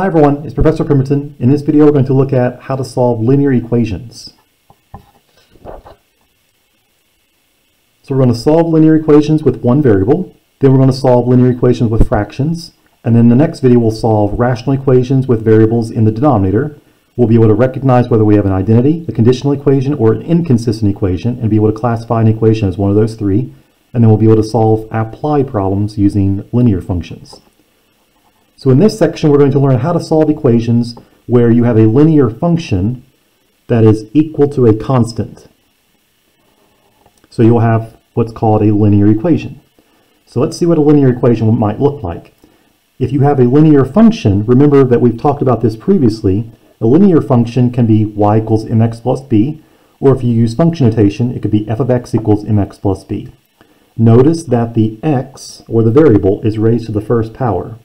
Hi everyone, it's Professor Pemberton. In this video we're going to look at how to solve linear equations. So we're going to solve linear equations with one variable, then we're going to solve linear equations with fractions, and then the next video we'll solve rational equations with variables in the denominator. We'll be able to recognize whether we have an identity, a conditional equation, or an inconsistent equation, and be able to classify an equation as one of those three, and then we'll be able to solve applied problems using linear functions. So in this section, we're going to learn how to solve equations where you have a linear function that is equal to a constant. So you'll have what's called a linear equation. So let's see what a linear equation might look like. If you have a linear function, remember that we've talked about this previously, a linear function can be y equals mx plus b, or if you use function notation, it could be f of x equals mx plus b. Notice that the x, or the variable, is raised to the first power.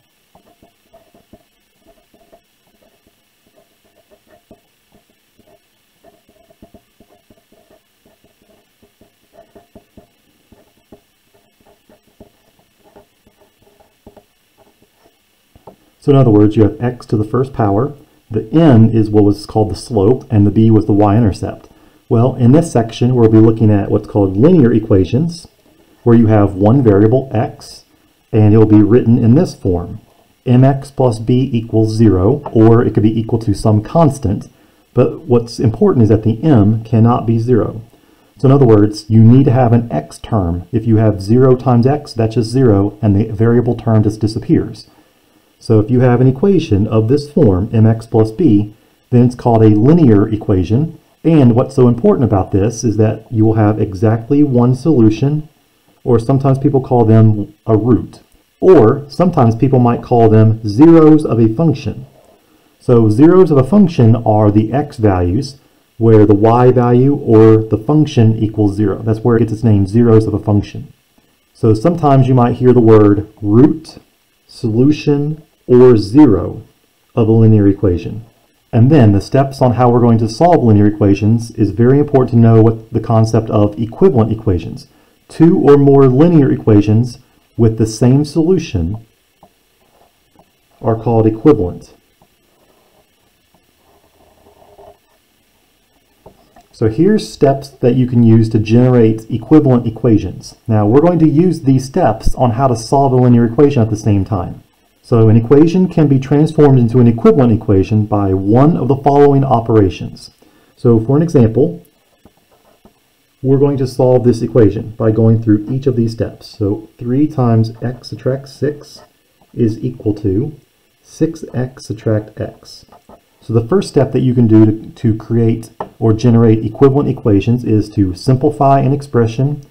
So in other words, you have x to the first power, the n is what was called the slope, and the b was the y-intercept. Well, in this section, we'll be looking at what's called linear equations, where you have one variable, x, and it'll be written in this form, mx plus b equals 0, or it could be equal to some constant, but what's important is that the m cannot be 0. So in other words, you need to have an x term. If you have 0 times x, that's just 0, and the variable term just disappears. So if you have an equation of this form, mx plus b, then it's called a linear equation. And what's so important about this is that you will have exactly one solution, or sometimes people call them a root, or sometimes people might call them zeros of a function. So zeros of a function are the x values, where the y value or the function equals 0. That's where it gets its name, zeros of a function. So sometimes you might hear the word root, solution, or zero of a linear equation. And then the steps on how we're going to solve linear equations is very important to know what the concept of equivalent equations. Two or more linear equations with the same solution are called equivalent. So here's steps that you can use to generate equivalent equations. Now we're going to use these steps on how to solve a linear equation at the same time. So an equation can be transformed into an equivalent equation by one of the following operations. So for an example, we're going to solve this equation by going through each of these steps. So 3 times x subtract 6 is equal to 6x subtract x. So the first step that you can do to create or generate equivalent equations is to simplify an expression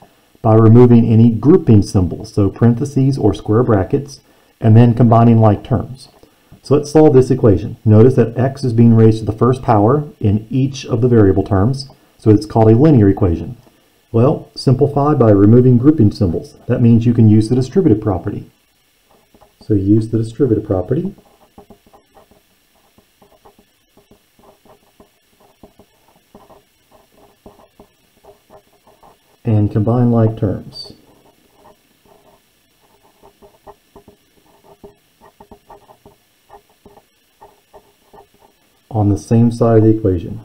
by removing any grouping symbols, so parentheses or square brackets, and then combining like terms. So let's solve this equation. Notice that x is being raised to the first power in each of the variable terms, so it's called a linear equation. Well, simplify by removing grouping symbols. That means you can use the distributive property. So use the distributive property. And combine like terms. On the same side of the equation.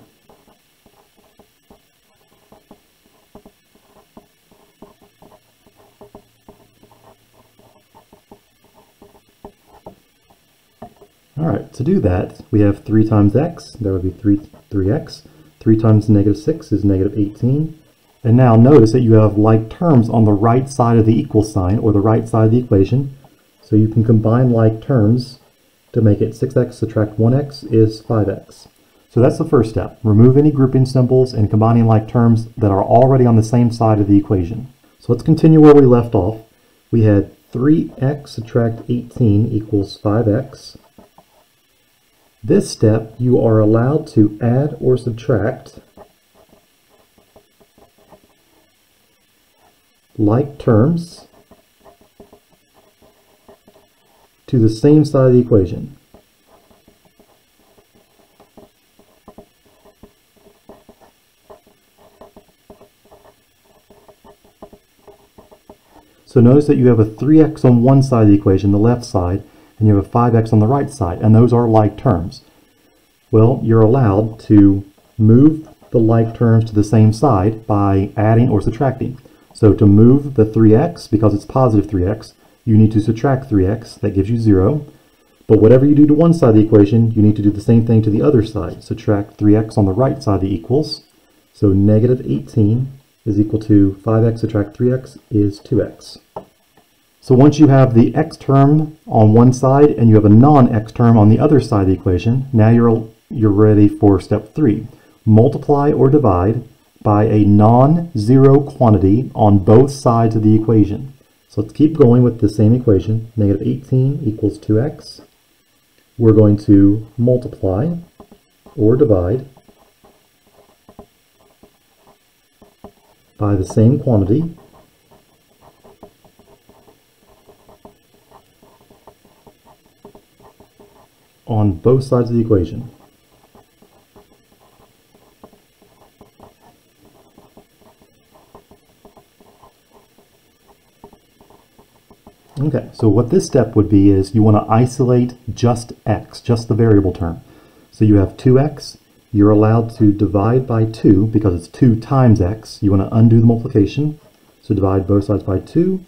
All right, to do that, we have 3 times x, that would be 3x. 3 times negative 6 is negative 18. And now notice that you have like terms on the right side of the equal sign, or the right side of the equation. So you can combine like terms to make it 6x subtract 1x is 5x. So that's the first step. Remove any grouping symbols and combining like terms that are already on the same side of the equation. So let's continue where we left off. We had 3x subtract 18 equals 5x. This step, you are allowed to add or subtract like terms to the same side of the equation. So notice that you have a 3x on one side of the equation, the left side, and you have a 5x on the right side, and those are like terms. Well, you're allowed to move the like terms to the same side by adding or subtracting. So to move the 3x, because it's positive 3x, you need to subtract 3x. That gives you 0. But whatever you do to one side of the equation, you need to do the same thing to the other side. Subtract 3x on the right side that equals. So negative 18 is equal to 5x subtract 3x is 2x. So once you have the x term on one side and you have a non-x term on the other side of the equation, now you're ready for step 3. Multiply or divide by a non-zero quantity on both sides of the equation. So let's keep going with the same equation. Negative 18 equals 2x. We're going to multiply or divide by the same quantity. On both sides of the equation. Okay, so what this step would be is you want to isolate just x, just the variable term. So you have 2x, you're allowed to divide by 2 because it's 2 times x. You want to undo the multiplication, so divide both sides by 2,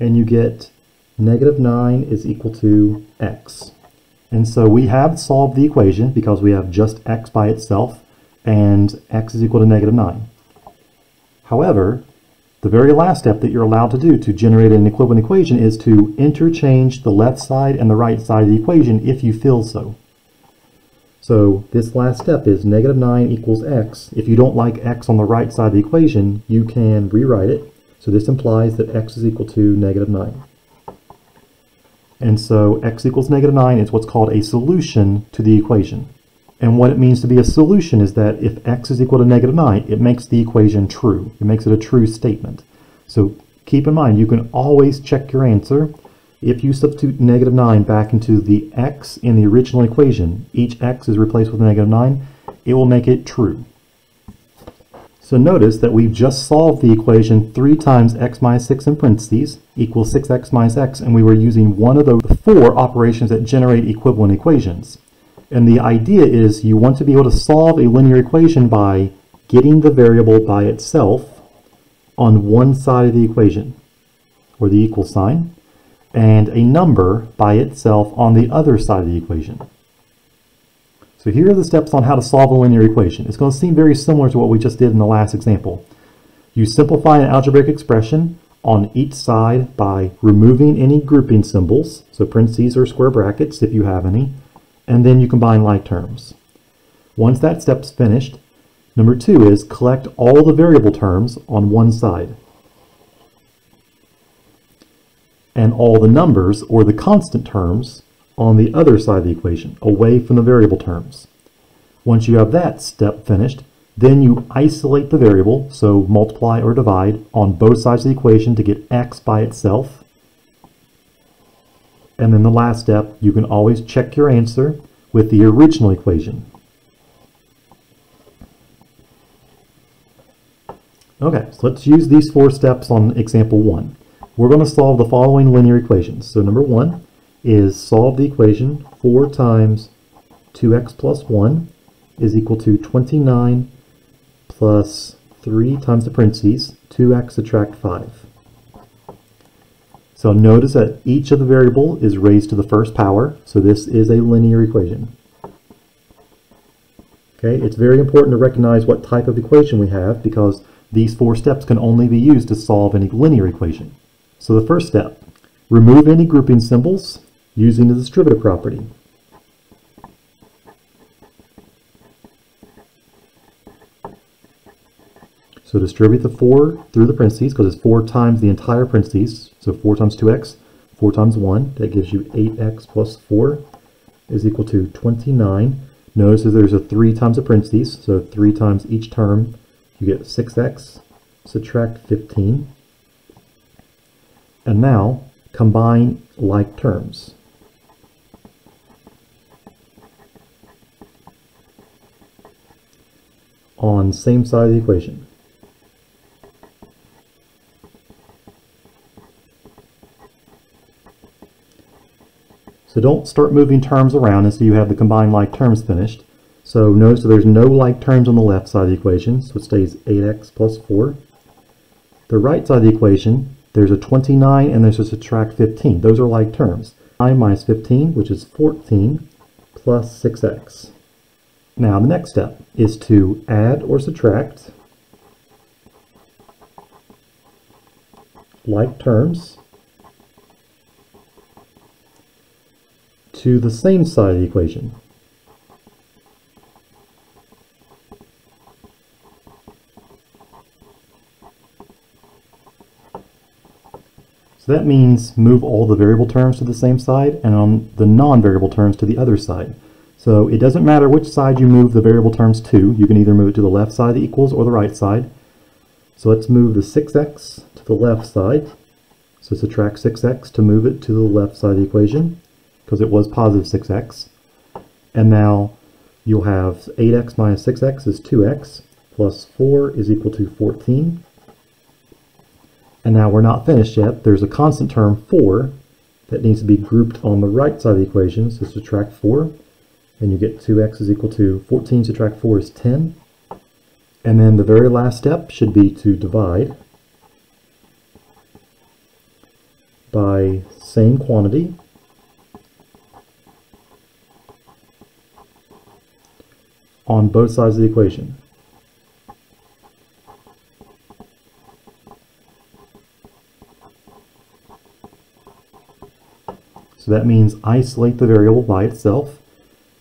and you get negative 9 is equal to x. And so we have solved the equation because we have just x by itself, and x is equal to negative 9. However, the very last step that you're allowed to do to generate an equivalent equation is to interchange the left side and the right side of the equation if you feel so. So this last step is negative 9 equals x. If you don't like x on the right side of the equation, you can rewrite it. So this implies that x is equal to negative 9. And so x equals negative 9 is what's called a solution to the equation. And what it means to be a solution is that if x is equal to negative 9, it makes the equation true. It makes it a true statement. So keep in mind, you can always check your answer. If you substitute negative 9 back into the x in the original equation, each x is replaced with negative 9, it will make it true. So notice that we've just solved the equation 3 times x minus 6 in parentheses equals 6x minus x, and we were using one of the 4 operations that generate equivalent equations. And the idea is you want to be able to solve a linear equation by getting the variable by itself on one side of the equation, or the equal sign, and a number by itself on the other side of the equation. So here are the steps on how to solve a linear equation. It's going to seem very similar to what we just did in the last example. You simplify an algebraic expression on each side by removing any grouping symbols, so parentheses or square brackets if you have any, and then you combine like terms. Once that step's finished, number 2 is collect all the variable terms on one side and all the numbers or the constant terms on the other side of the equation, away from the variable terms. Once you have that step finished, then you isolate the variable, so multiply or divide on both sides of the equation to get x by itself. And then the last step, you can always check your answer with the original equation. Okay, so let's use these 4 steps on example 1. We're going to solve the following linear equations. So number 1, is solve the equation 4 times 2x plus 1 is equal to 29 plus 3 times the parentheses, 2x subtract 5. So notice that each of the variable is raised to the first power, so this is a linear equation. Okay, it's very important to recognize what type of equation we have because these 4 steps can only be used to solve any linear equation. So the first step, remove any grouping symbols using the distributive property. So distribute the 4 through the parentheses because it's 4 times the entire parentheses. So 4 times 2x, 4 times 1, that gives you 8x plus 4 is equal to 29. Notice that there's a 3 times the parentheses, so 3 times each term, you get 6x, subtract 15. And now combine like terms. On same side of the equation. So don't start moving terms around until you have the combined like terms finished. So notice that there's no like terms on the left side of the equation, so it stays 8x plus 4. The right side of the equation, there's a 29 and there's a subtract 15. Those are like terms. 9 minus 15, which is 14, plus 6x. Now the next step is to add or subtract like terms to the same side of the equation. So that means move all the variable terms to the same side and on the non-variable terms to the other side. So it doesn't matter which side you move the variable terms to. You can either move it to the left side of the equals or the right side. So let's move the 6x to the left side. So subtract 6x to move it to the left side of the equation, because it was positive 6x. And now you'll have 8x minus 6x is 2x, plus 4 is equal to 14. And now we're not finished yet. There's a constant term, 4, that needs to be grouped on the right side of the equation. So subtract 4, and you get 2x is equal to 14, subtract 4 is 10. And then the very last step should be to divide by same quantity. On both sides of the equation. So that means isolate the variable by itself.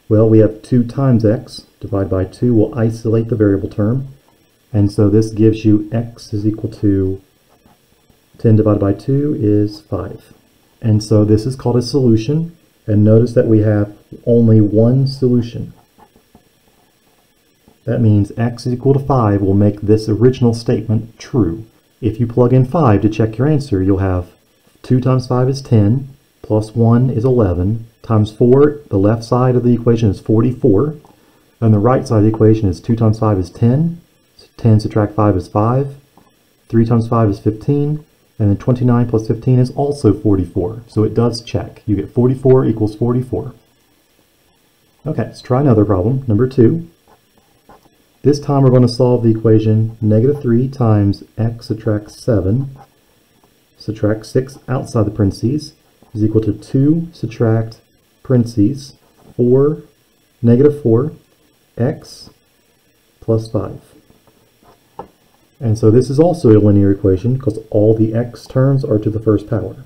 Well, we have 2 times x, divided by 2 will isolate the variable term. And so this gives you x is equal to 10 divided by 2 is 5. And so this is called a solution. And notice that we have only one solution. That means x is equal to 5 will make this original statement true. If you plug in 5 to check your answer, you'll have 2 times 5 is 10, plus 1 is 11, times 4, the left side of the equation is 44, and the right side of the equation is 2 times 5 is 10, so 10 subtract 5 is 5, 3 times 5 is 15, and then 29 plus 15 is also 44, so it does check. You get 44 equals 44. Okay, let's try another problem, number 2. This time we're going to solve the equation negative 3 times x subtract 7, subtract 6 outside the parentheses, is equal to 2 subtract parentheses 4, negative 4, x plus 5. And so this is also a linear equation because all the x terms are to the first power.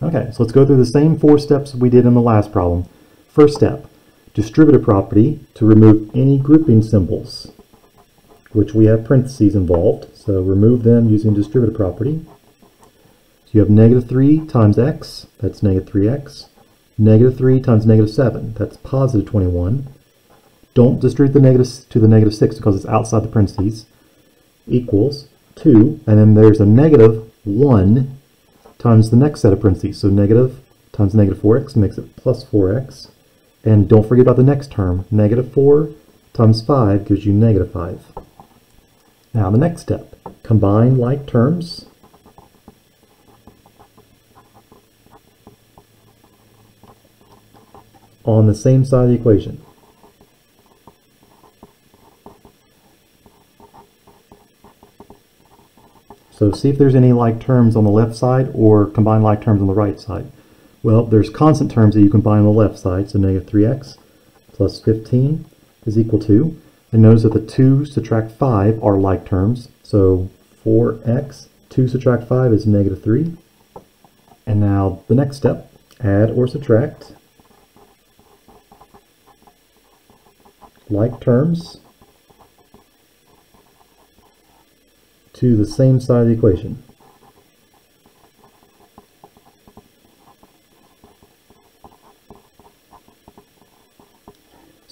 Okay, so let's go through the same 4 steps we did in the last problem. First step. Distributive property to remove any grouping symbols, which we have parentheses involved, so remove them using distributive property. So you have negative 3 times x, that's negative 3x, negative 3 times negative 7, that's positive 21. Don't distribute the negatives to the negative 6 because it's outside the parentheses, equals 2, and then there's a negative 1 times the next set of parentheses, so negative times negative 4x makes it plus 4x. And don't forget about the next term. Negative 4 times 5 gives you negative 5. Now the next step. Combine like terms on the same side of the equation. So see if there's any like terms on the left side or combine like terms on the right side. Well, there's constant terms that you can find on the left side, so negative 3x plus 15 is equal to, and notice that the 2 subtract 5 are like terms, so 4x, 2 subtract 5 is negative 3. And now the next step, add or subtract like terms to the same side of the equation.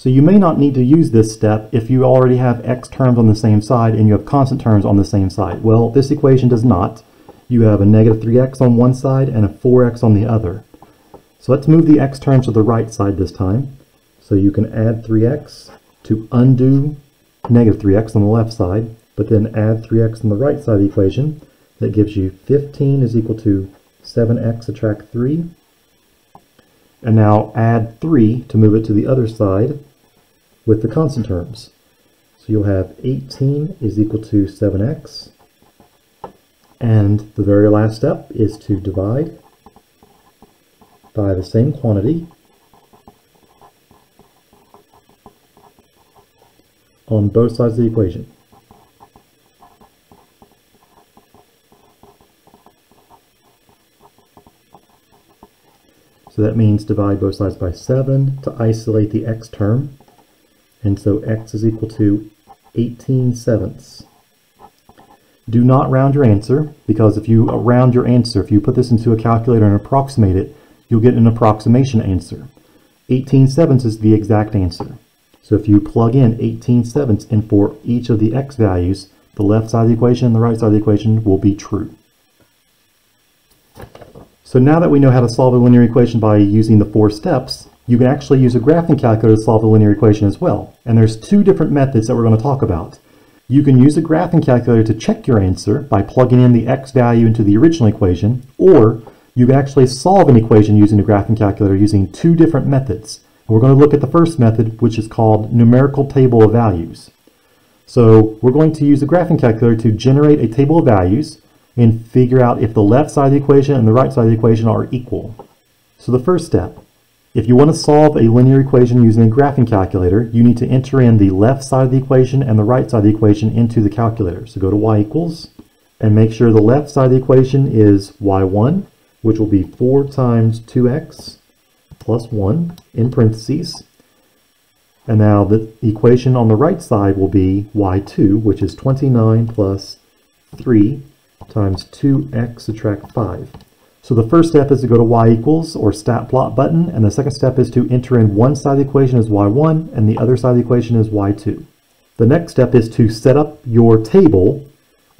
So you may not need to use this step if you already have x terms on the same side and you have constant terms on the same side. Well, this equation does not. You have a negative 3x on one side and a 4x on the other. So let's move the x terms to the right side this time. So you can add 3x to undo negative 3x on the left side, but then add 3x on the right side of the equation. That gives you 15 is equal to 7x attract 3. And now add 3 to move it to the other side with the constant terms. So you'll have 18 is equal to 7x. And the very last step is to divide by the same quantity on both sides of the equation. So that means divide both sides by 7 to isolate the x term. And so x is equal to 18/7. Do not round your answer, because if you round your answer, if you put this into a calculator and approximate it, you'll get an approximation answer. 18/7 is the exact answer. So if you plug in 18/7 and for each of the x values, the left side of the equation and the right side of the equation will be true. So now that we know how to solve a linear equation by using the 4 steps, you can actually use a graphing calculator to solve a linear equation as well. And there's 2 different methods that we're going to talk about. You can use a graphing calculator to check your answer by plugging in the x value into the original equation, or you can actually solve an equation using a graphing calculator using 2 different methods. And we're going to look at the first method, which is called numerical table of values. So we're going to use a graphing calculator to generate a table of values and figure out if the left side of the equation and the right side of the equation are equal. So the first step, if you want to solve a linear equation using a graphing calculator, you need to enter in the left side of the equation and the right side of the equation into the calculator. So go to y= and make sure the left side of the equation is y1, which will be 4 times 2x plus 1 in parentheses. And now the equation on the right side will be y2, which is 29 plus 3 times 2x attract 5. So the first step is to go to y= or stat plot button, and the second step is to enter in one side of the equation as y1 and the other side of the equation as y2. The next step is to set up your table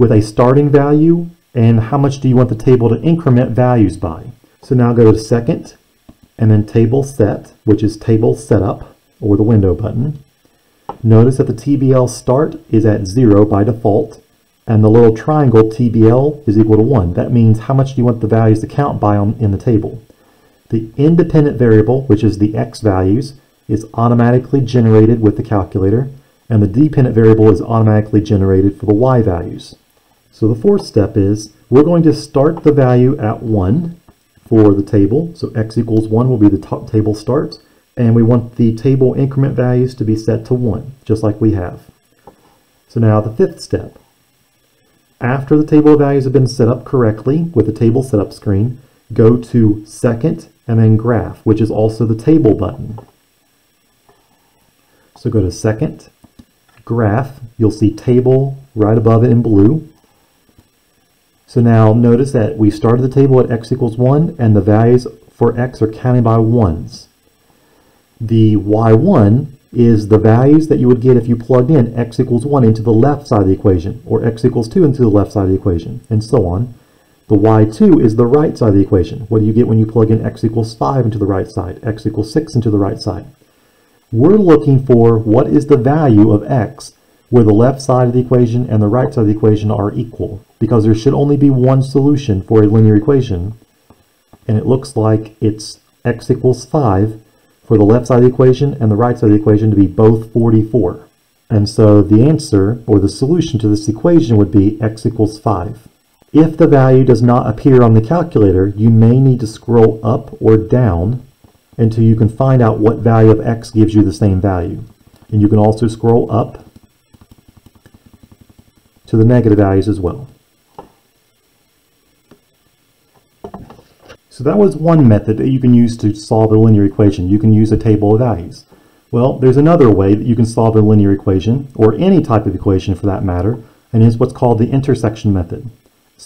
with a starting value and how much do you want the table to increment values by. So now go to second and then table set, which is table setup or the window button. Notice that the TBL start is at 0 by default. And the little triangle TBL is equal to 1. That means how much do you want the values to count by in the table. The independent variable, which is the x values, is automatically generated with the calculator, and the dependent variable is automatically generated for the y values. So the fourth step is we're going to start the value at 1 for the table. So x equals 1 will be the top table start, and we want the table increment values to be set to 1, just like we have. So now the fifth step. After the table of values have been set up correctly with the table setup screen, go to second and then graph, which is also the table button. So go to second, graph, you'll see table right above it in blue. So now notice that we started the table at x equals 1 and the values for x are counted by 1s. The y1 is the values that you would get if you plugged in x equals 1 into the left side of the equation, or x equals 2 into the left side of the equation, and so on. The y2 is the right side of the equation. What do you get when you plug in x equals 5 into the right side, x equals 6 into the right side? We're looking for what is the value of x where the left side of the equation and the right side of the equation are equal, because there should only be one solution for a linear equation, and it looks like it's x equals 5 for the left side of the equation and the right side of the equation to be both 44. And so the answer, or the solution to this equation, would be x equals 5. If the value does not appear on the calculator, you may need to scroll up or down until you can find out what value of x gives you the same value. And you can also scroll up to the negative values as well. So that was one method that you can use to solve a linear equation. You can use a table of values. Well, there's another way that you can solve a linear equation, or any type of equation for that matter, and it's what's called the intersection method.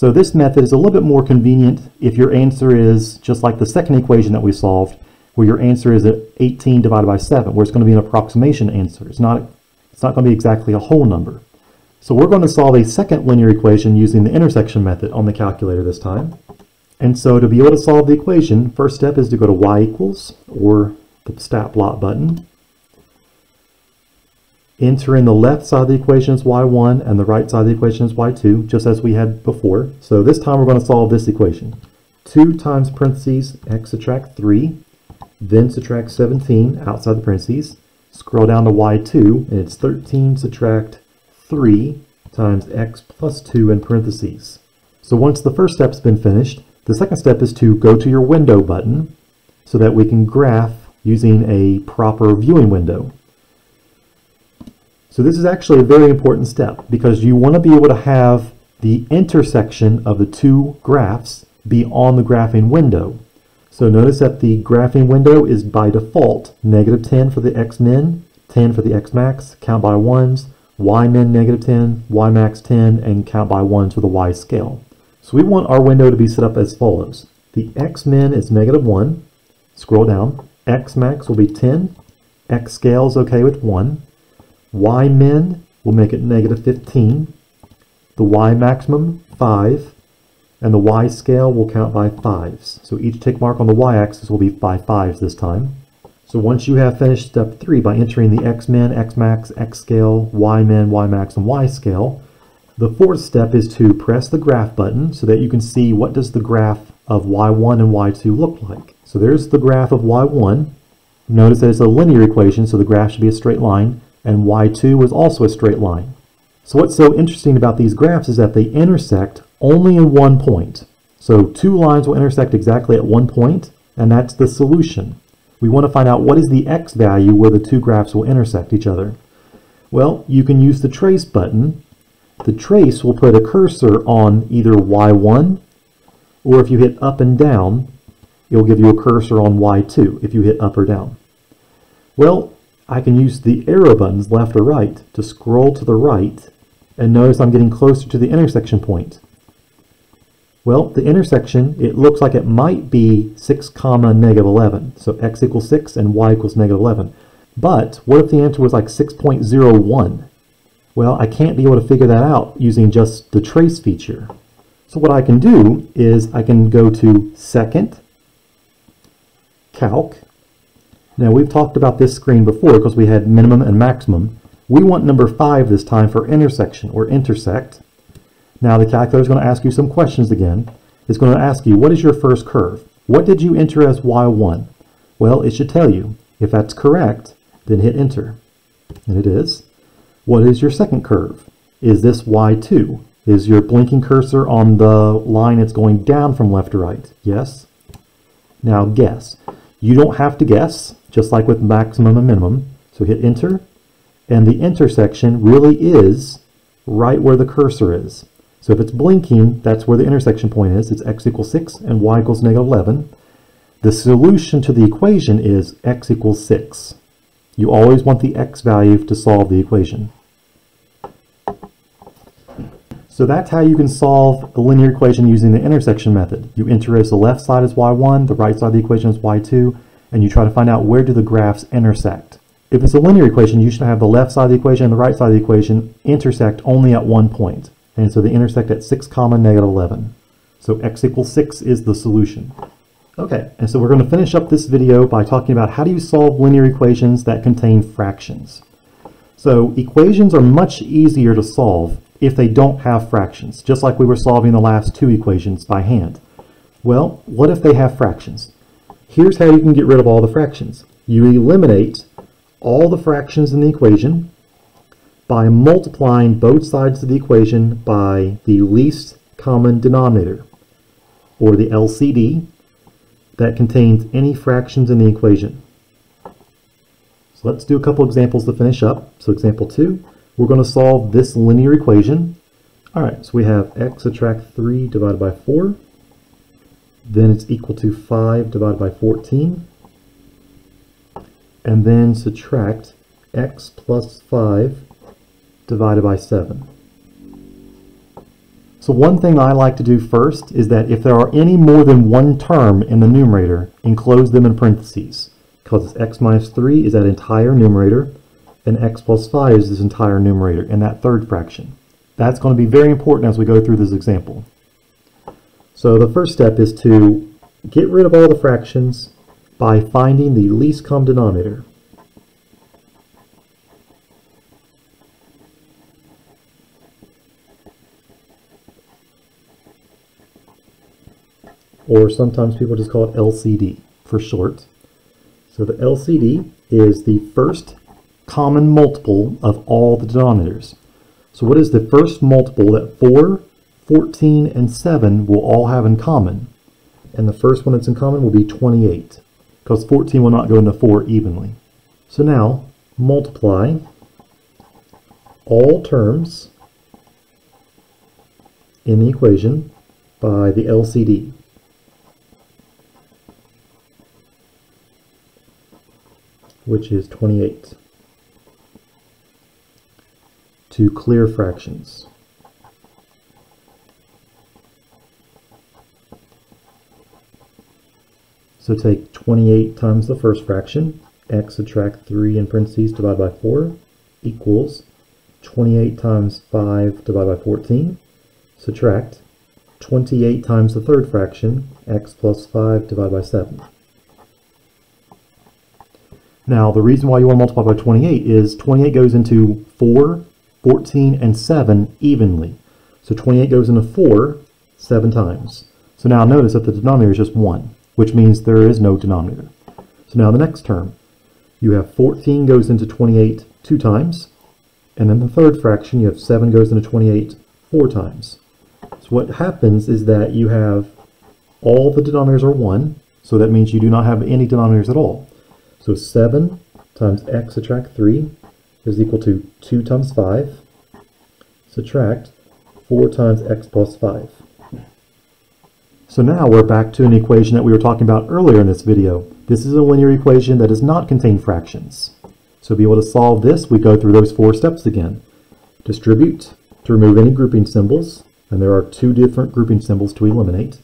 So this method is a little bit more convenient if your answer is just like the second equation that we solved, where your answer is at 18 divided by 7, where it's going to be an approximation answer. It's not going to be exactly a whole number. So we're going to solve a second linear equation using the intersection method on the calculator this time. And so to be able to solve the equation, first step is to go to y= or the stat plot button. Enter in the left side of the equation as y1 and the right side of the equation as y2, just as we had before. So this time we're going to solve this equation. 2 times parentheses, x subtract 3, then subtract 17 outside the parentheses, scroll down to y2, and it's 13 subtract 3 times x plus 2 in parentheses. So once the first step's been finished, the second step is to go to your window button so that we can graph using a proper viewing window. So this is actually a very important step because you want to be able to have the intersection of the two graphs be on the graphing window. So notice that the graphing window is by default negative 10 for the x min, 10 for the x max, count by ones, y min negative 10, y max 10, and count by ones for the y scale. So we want our window to be set up as follows. The x min is negative 1, scroll down, x max will be 10, x scale is okay with 1, y min will make it negative 15, the y maximum 5, and the y scale will count by 5s. So each tick mark on the y-axis will be by 5s this time. So once you have finished step 3 by entering the x min, x max, x scale, y min, y max, and y scale, the fourth step is to press the graph button so that you can see what does the graph of y1 and y2 look like. So there's the graph of y1. Notice that it's a linear equation, so the graph should be a straight line, and y2 was also a straight line. So what's so interesting about these graphs is that they intersect only in one point. So two lines will intersect exactly at one point, and that's the solution. We want to find out what is the x value where the two graphs will intersect each other. Well, you can use the trace button. The trace will put a cursor on either y1, or if you hit up and down, it will give you a cursor on y2 if you hit up or down. Well, I can use the arrow buttons left or right to scroll to the right, and notice I'm getting closer to the intersection point. Well, the intersection, it looks like it might be 6 comma negative 11. So x equals 6 and y equals negative 11. But what if the answer was like 6.01? Well, I can't be able to figure that out using just the trace feature. So what I can do is I can go to Second, Calc. Now we've talked about this screen before because we had minimum and maximum. We want number 5 this time for intersection or intersect. Now the calculator is going to ask you some questions again. It's going to ask you, what is your first curve? What did you enter as y1? Well, it should tell you. If that's correct, then hit enter. And it is. What is your second curve? Is this y2? Is your blinking cursor on the line that's going down from left to right? Yes. Now guess. You don't have to guess, just like with maximum and minimum. So hit enter. And the intersection really is right where the cursor is. So if it's blinking, that's where the intersection point is. It's x equals 6 and y equals negative 11. The solution to the equation is x equals 6. You always want the x value to solve the equation. So that's how you can solve a linear equation using the intersection method. You enter as the left side is y1, the right side of the equation is y2, and you try to find out where do the graphs intersect. If it's a linear equation, you should have the left side of the equation and the right side of the equation intersect only at one point. And so they intersect at 6 comma negative 11. So x equals 6 is the solution. Okay, and so we're going to finish up this video by talking about how do you solve linear equations that contain fractions. So equations are much easier to solve if they don't have fractions, just like we were solving the last two equations by hand. Well, what if they have fractions? Here's how you can get rid of all the fractions. You eliminate all the fractions in the equation by multiplying both sides of the equation by the least common denominator, or the LCD, that contains any fractions in the equation. So let's do a couple examples to finish up. So example 2, we're going to solve this linear equation. All right, so we have x subtract 3 divided by 4, then it's equal to 5 divided by 14, and then subtract x plus 5 divided by 7. So one thing I like to do first is that if there are any more than one term in the numerator, enclose them in parentheses, because x minus 3 is that entire numerator, and x plus 5 is this entire numerator in that third fraction. That's going to be very important as we go through this example. So the first step is to get rid of all the fractions by finding the least common denominator. or sometimes people just call it LCD for short. So the LCD is the first common multiple of all the denominators. So what is the first multiple that 4, 14, and 7 will all have in common? And the first one that's in common will be 28, because 14 will not go into 4 evenly. So now, multiply all terms in the equation by the LCD. Which is 28, to clear fractions. So take 28 times the first fraction, x subtract 3 in parentheses divided by 4 equals 28 times 5 divided by 14, subtract 28 times the third fraction, x plus 5 divided by 7. Now, the reason why you want to multiply by 28 is 28 goes into 4, 14, and 7 evenly. So 28 goes into 4 7 times. So now notice that the denominator is just 1, which means there is no denominator. So now the next term, you have 14 goes into 28 2 times, and then the third fraction, you have 7 goes into 28 4 times. So what happens is that you have all the denominators are 1, so that means you do not have any denominators at all. So 7 times x subtract 3 is equal to 2 times 5, subtract 4 times x plus 5. So now we're back to an equation that we were talking about earlier in this video. This is a linear equation that does not contain fractions. So to be able to solve this, we go through those 4 steps again. Distribute to remove any grouping symbols, and there are 2 different grouping symbols to eliminate.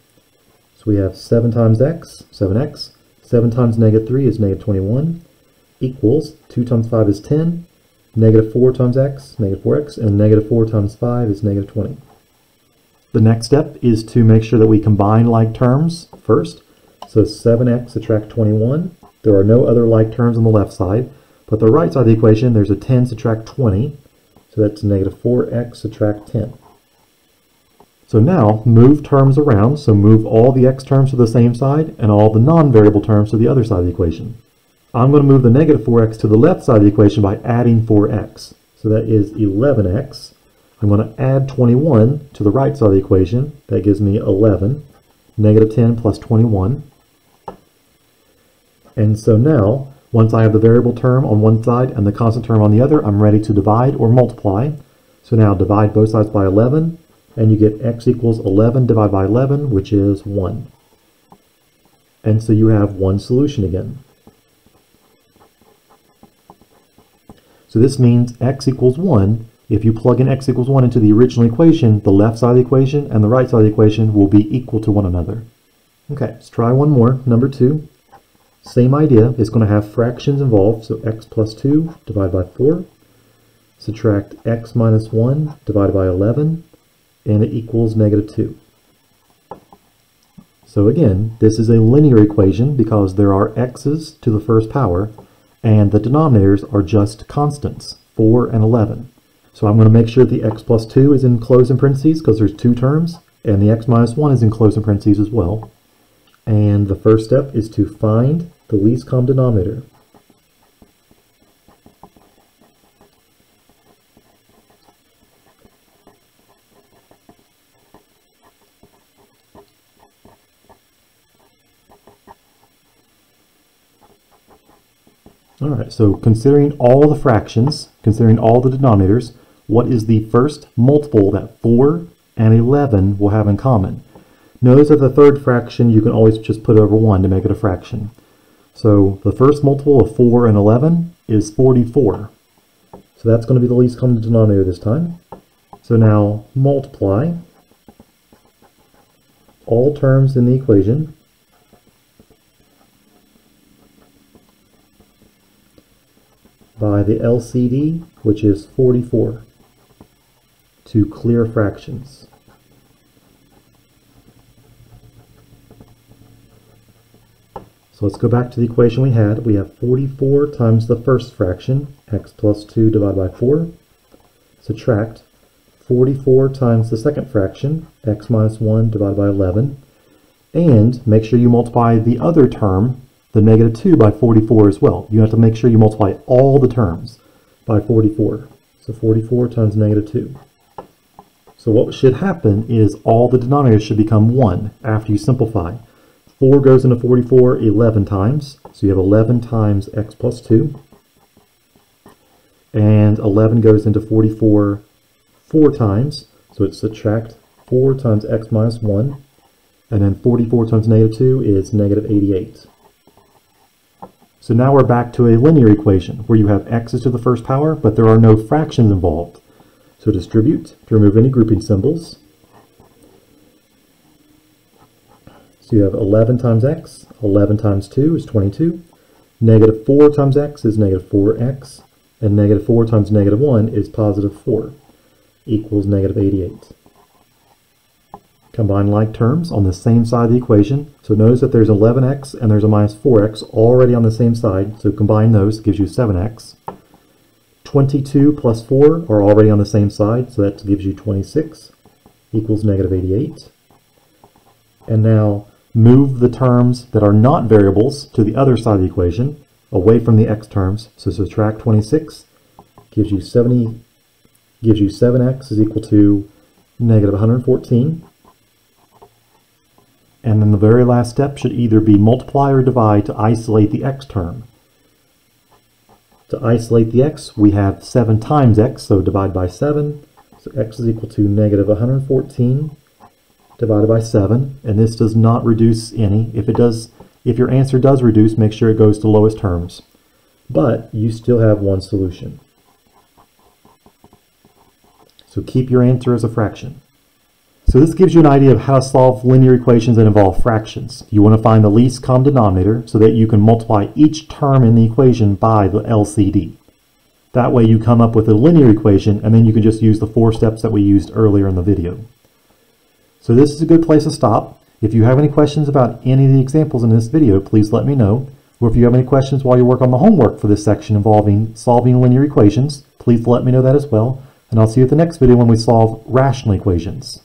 So we have 7 times x, 7x. 7 times negative 3 is negative 21, equals 2 times 5 is 10, negative 4 times x, negative 4x, and negative 4 times 5 is negative 20. The next step is to make sure that we combine like terms first. So 7x subtract 21, there are no other like terms on the left side, but the right side of the equation, there's a 10 subtract 20, so that's negative 4x subtract 10. So now, move terms around, so move all the x terms to the same side and all the non-variable terms to the other side of the equation. I'm going to move the negative 4x to the left side of the equation by adding 4x. So that is 11x. I'm going to add 21 to the right side of the equation. That gives me 11. Negative 10 plus 21. And so now, once I have the variable term on one side and the constant term on the other, I'm ready to divide or multiply. So now divide both sides by 11. And you get x equals 11 divided by 11, which is 1. And so you have one solution again. So this means x equals 1. If you plug in x equals 1 into the original equation, the left side of the equation and the right side of the equation will be equal to one another. Okay, let's try one more, number 2. Same idea, it's going to have fractions involved, so x plus 2 divided by 4, subtract x minus 1 divided by 11, and it equals negative 2. So again, this is a linear equation because there are x's to the first power, and the denominators are just constants, 4 and 11. So I'm going to make sure the x plus 2 is enclosed in parentheses because there's 2 terms, and the x minus 1 is enclosed in parentheses as well. And the first step is to find the least common denominator. All right, so considering all the fractions, considering all the denominators, what is the first multiple that 4 and 11 will have in common? Notice that the third fraction, you can always just put over 1 to make it a fraction. So the first multiple of 4 and 11 is 44. So that's going to be the least common denominator this time. So now multiply all terms in the equation by the LCD, which is 44, to clear fractions. So let's go back to the equation we had. We have 44 times the first fraction, x plus 2 divided by 4, subtract 44 times the second fraction, x minus 1 divided by 11, and make sure you multiply the other term, the negative 2, by 44 as well. You have to make sure you multiply all the terms by 44. So 44 times negative 2. So what should happen is all the denominators should become 1 after you simplify. 4 goes into 44 11 times, so you have 11 times x plus 2. And 11 goes into 44 4 times, so it's subtract 4 times x minus 1. And then 44 times negative 2 is negative 88. So now we're back to a linear equation where you have x's to the first power, but there are no fractions involved. So distribute to remove any grouping symbols. So you have 11 times x, 11 times 2 is 22, negative 4 times x is negative 4x, and negative 4 times negative 1 is positive 4, equals negative 88. Combine like terms on the same side of the equation. So notice that there's 11x and there's a minus 4x already on the same side. So combine those, gives you 7x. 22 plus 4 are already on the same side, so that gives you 26, equals negative 88. And now move the terms that are not variables to the other side of the equation, away from the x terms. So subtract 26, gives you 70, gives you 7x is equal to negative 114. And then the very last step should either be multiply or divide to isolate the x term. To isolate the x, we have 7 times x, so divide by 7. So x is equal to negative 114 divided by 7, and this does not reduce any. If your answer does reduce, make sure it goes to lowest terms. But you still have one solution. So keep your answer as a fraction. So this gives you an idea of how to solve linear equations that involve fractions. You want to find the least common denominator so that you can multiply each term in the equation by the LCD. That way you come up with a linear equation, and then you can just use the 4 steps that we used earlier in the video. So this is a good place to stop. If you have any questions about any of the examples in this video, please let me know. Or if you have any questions while you work on the homework for this section involving solving linear equations, please let me know that as well. And I'll see you at the next video when we solve rational equations.